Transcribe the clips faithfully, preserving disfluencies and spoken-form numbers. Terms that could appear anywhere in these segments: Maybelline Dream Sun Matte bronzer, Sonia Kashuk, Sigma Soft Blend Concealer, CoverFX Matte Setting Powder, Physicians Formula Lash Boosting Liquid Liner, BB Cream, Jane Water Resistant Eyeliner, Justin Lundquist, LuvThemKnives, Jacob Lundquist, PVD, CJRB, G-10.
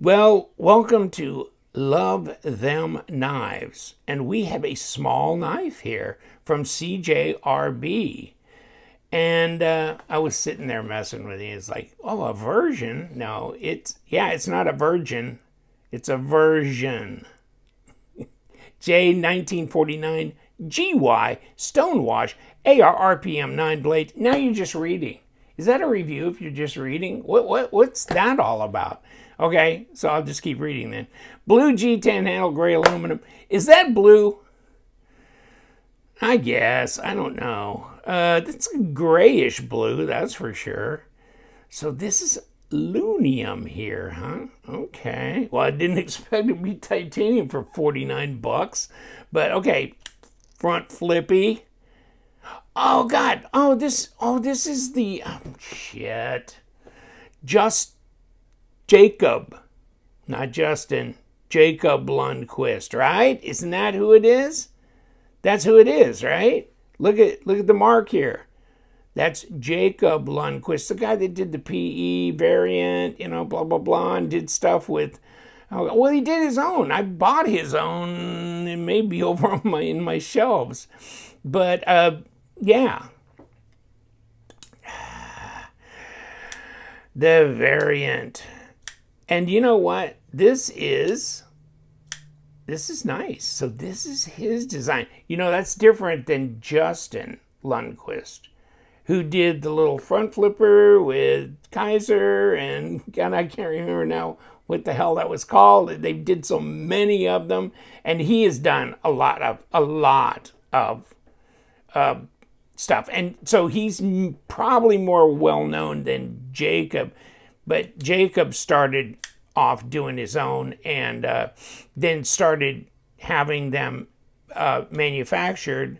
Well, welcome to Love Them Knives. And we have a small knife here from C J R B. And uh, I was sitting there messing with it. It's like, oh, a version? No, it's, yeah, it's not a virgin. It's a version. J nineteen forty-nine, G Y, Stonewash, A R R P M nine blade. Now you're just reading. Is that a review if you're just reading? What, what, what's that all about? Okay, so I'll just keep reading then. Blue G ten handle, gray aluminum. Is that blue? I guess. I don't know. Uh, that's grayish blue, that's for sure. So this is aluminium here, huh? Okay. Well, I didn't expect it to be titanium for forty-nine bucks. But, okay, front flippy. Oh, God. Oh, this Oh, this is the... Oh, shit. Just... Jacob, not Justin, Jacob Lundquist, right? Isn't that who it is? That's who it is, right? Look at look at the mark here. That's Jacob Lundquist, the guy that did the P E variant, you know, blah, blah, blah, and did stuff with... Well, he did his own. I bought his own. It may be over on my, in my shelves. But, uh, yeah. The variant... And you know what? This is, this is nice. So this is his design. You know, that's different than Justin Lundquist, who did the little front flipper with Kaiser and, God, I can't remember now what the hell that was called. They did so many of them. And he has done a lot of, a lot of uh, stuff. And so he's probably more well-known than Jacob. But Jacob started off doing his own and uh, then started having them uh, manufactured,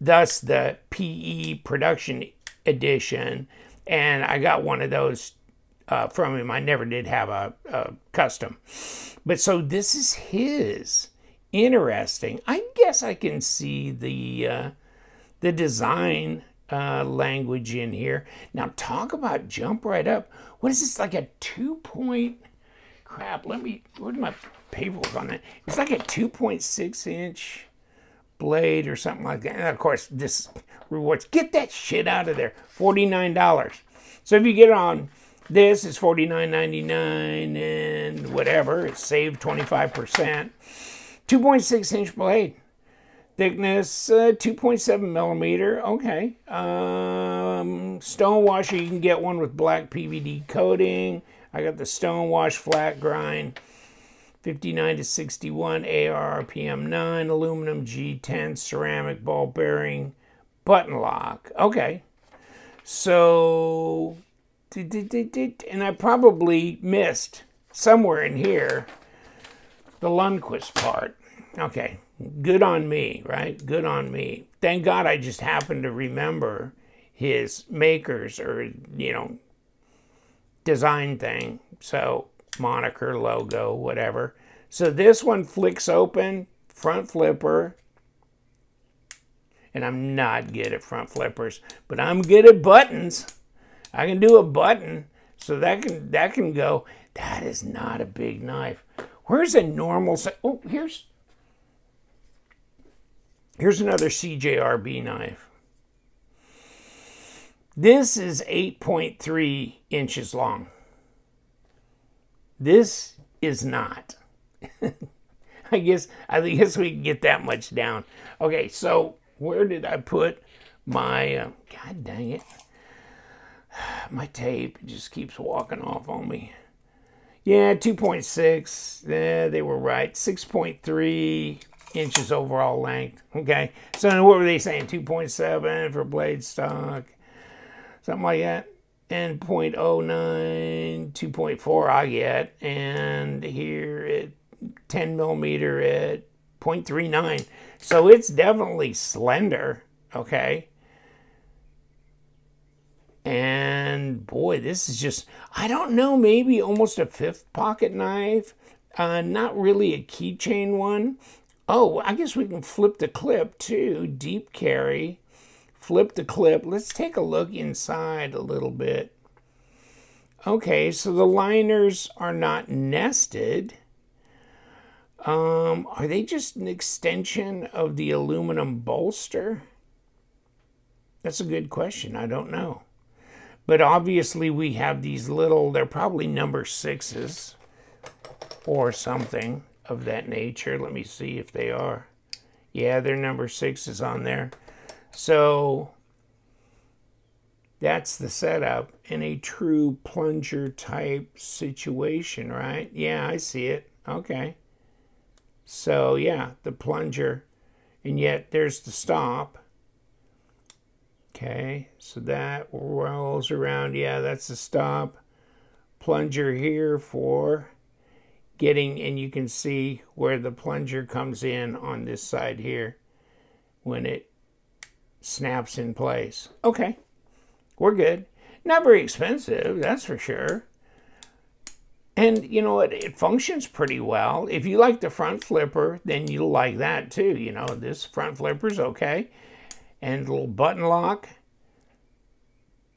thus the P E production edition. And I got one of those uh, from him. I never did have a, a custom. But so this is his. Interesting. I guess I can see the, uh, the design Uh, language in here. Now talk about jump right up. What is this, like a two point, crap, let me, where's my paperwork on that? It's like a two point six inch blade or something like that. And of course this rewards, get that shit out of there, forty-nine dollars. So if you get on, this is forty-nine ninety-nine and whatever, it's saved twenty-five percent. two point six inch blade. Thickness, uh, two point seven millimeter, okay. Um, Stonewash, you can get one with black P V D coating. I got the Stonewash flat grind, fifty-nine to sixty-one, A R R P M nine, aluminum G ten, ceramic ball bearing, button lock, okay. So, and I probably missed somewhere in here the Lundquist part, okay. Good on me, right? Good on me. Thank God I just happened to remember his makers or, you know, design thing. So, moniker, logo, whatever. So this one flicks open, front flipper. And I'm not good at front flippers, but I'm good at buttons. I can do a button. So that can, that can go. That is not a big knife. Where's a normal... Oh, here's... Here's another C J R B knife. This is eight point three inches long. This is not. I guess I guess we can get that much down. Okay, so where did I put my, uh, God dang it, my tape just keeps walking off on me. Yeah, two point six, yeah, they were right, six point three. Inches overall length. Okay, so what were they saying? two point seven for blade stock, something like that, and point oh nine, two point four I get, and here at ten millimeter at point three nine. So it's definitely slender, okay. And boy, this is just, I don't know, maybe almost a fifth pocket knife, uh, not really a keychain one. Oh, I guess we can flip the clip too. Deep carry. Flip the clip. Let's take a look inside a little bit. Okay, so the liners are not nested. Um, are they just an extension of the aluminum bolster? That's a good question. I don't know. But obviously we have these little, they're probably number sixes or something of that nature. Let me see if they are. Yeah, they're number sixes on there. So that's the setup in a true plunger type situation, right? Yeah, I see it. Okay. So yeah, the plunger, and yet there's the stop. Okay, so that rolls around. Yeah, that's the stop. Plunger here for getting, and you can see where the plunger comes in on this side here when it snaps in place. Okay, we're good. Not very expensive, that's for sure. And you know what, it, it functions pretty well. If you like the front flipper, then you'll like that too. You know, this front flipper's okay. And little button lock.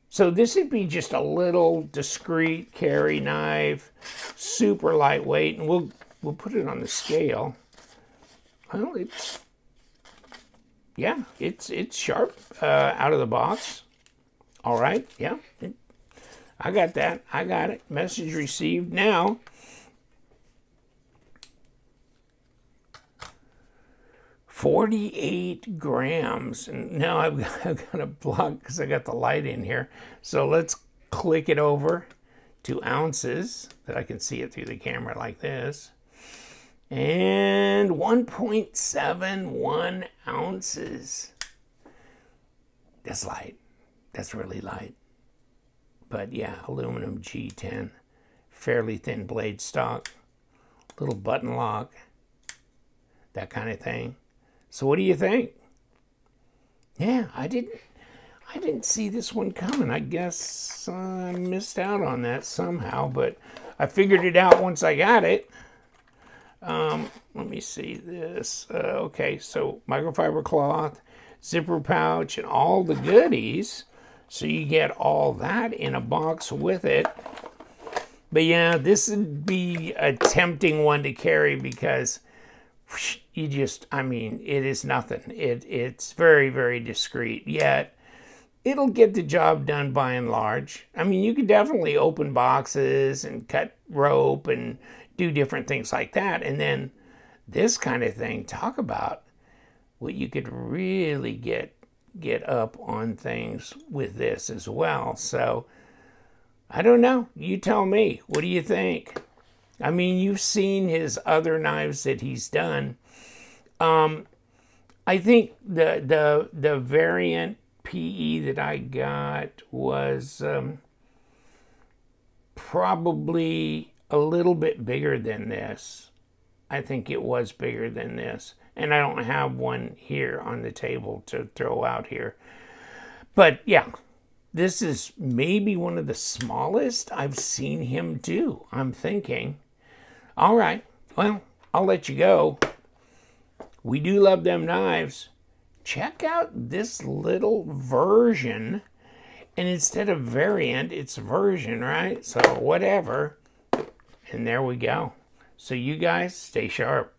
So this would be just a little discreet carry knife, super lightweight, and we'll we'll put it on the scale. Well, it's yeah, it's it's sharp uh, out of the box. All right, yeah, it, I got that. I got it. Message received. Now, forty-eight grams. And now I've got, I've got a block because I got the light in here. So let's click it over to ounces that I can see it through the camera like this. And one point seven one ounces. That's light. That's really light. But yeah, aluminum G ten, fairly thin blade stock, little button lock, that kind of thing. So what do you think? Yeah, I didn't, I didn't see this one coming. I guess I missed out on that somehow, but I figured it out once I got it. Um, let me see this. Uh, okay, so microfiber cloth, zipper pouch, and all the goodies. So you get all that in a box with it. But yeah, this would be a tempting one to carry because you just, I mean, it is nothing. It, it's very, very discreet, yet it'll get the job done by and large. I mean, you could definitely open boxes and cut rope and do different things like that. And then this kind of thing, talk about what you could really get get up on things with this as well. So I don't know, you tell me, what do you think? I mean, you've seen his other knives that he's done. um I think the the the variant P E that I got was um probably a little bit bigger than this. I think it was bigger than this. And I don't have one here on the table to throw out here. But yeah, this is maybe one of the smallest I've seen him do, I'm thinking. All right, well, I'll let you go. We do love them knives. Check out this little version. And instead of variant, it's version, right? So whatever. And there we go. So you guys stay sharp.